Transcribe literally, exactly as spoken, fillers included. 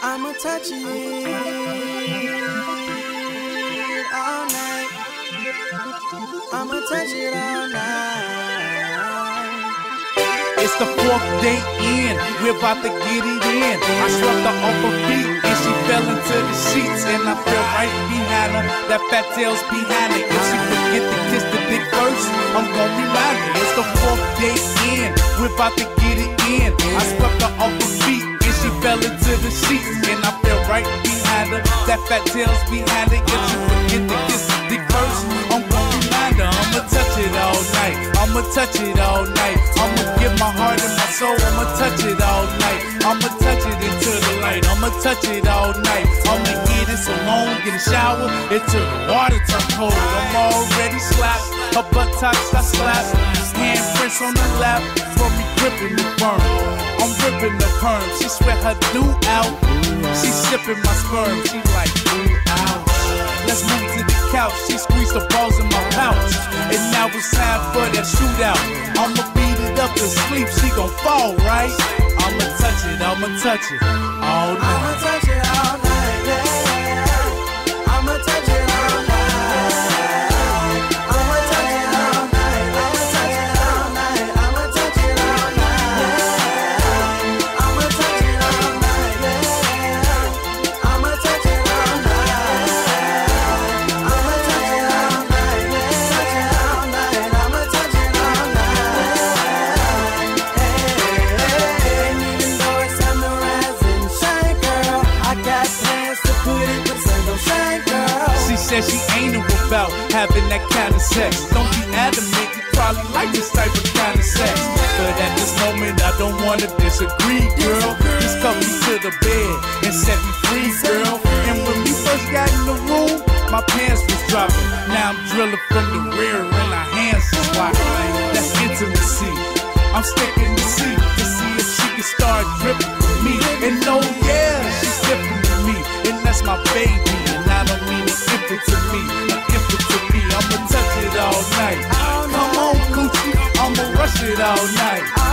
I'ma touch it all night. I'ma touch it all night. It's the fourth day in, we're about to get it in. I swept her off her feet and she fell into the sheets, and I fell right behind her, that fat tail's behind it. If she forget to kiss the dick first, I'm gonna remind her. It's the fourth day in, we're about to get it in. I swept her off her feet, she fell into the sheets, and I fell right behind her. That fat tail's behind her. If you forget to kiss the dick first, I'm gonna remind her. I'ma touch it all night. I'ma touch it all night. I'ma give my heart and my soul. I'ma touch it all night. I'ma touch it into the light. I'ma touch it all night. I'ma eat it so long, get a shower until the water turns cold. I'm already slapped. Her butt tops I slapped. Handprints on her lap for me gripping the firm. I'm ripping the perm, she sweat her do out. She sipping my sperm, she like, ooh, out. Let's move to the couch, she squeezed the balls in my pouch. And now it's time for that shootout. I'ma beat it up to sleep, she gon' fall, right? I'ma touch it, I'ma touch it all night. I'ma touch it all night, yeah. I'ma touch it all night. Said she ain't about having that kind of sex. Don't be adamant, you probably like this type of kind of sex. But at this moment, I don't wanna disagree, girl. Just cup me to the bed and set me free, girl. And when we first got in the room, my pants was dropping. Now I'm drilling from the rear and my hands is walking. That's intimacy. I'm sticking to see to see if she can start dripping with me. And oh yeah, she's dripping with me, and that's my baby. And I don't mean it. Give it to me, give it to me. I'ma touch it all night. Come on, coochie, I'ma rush it all night.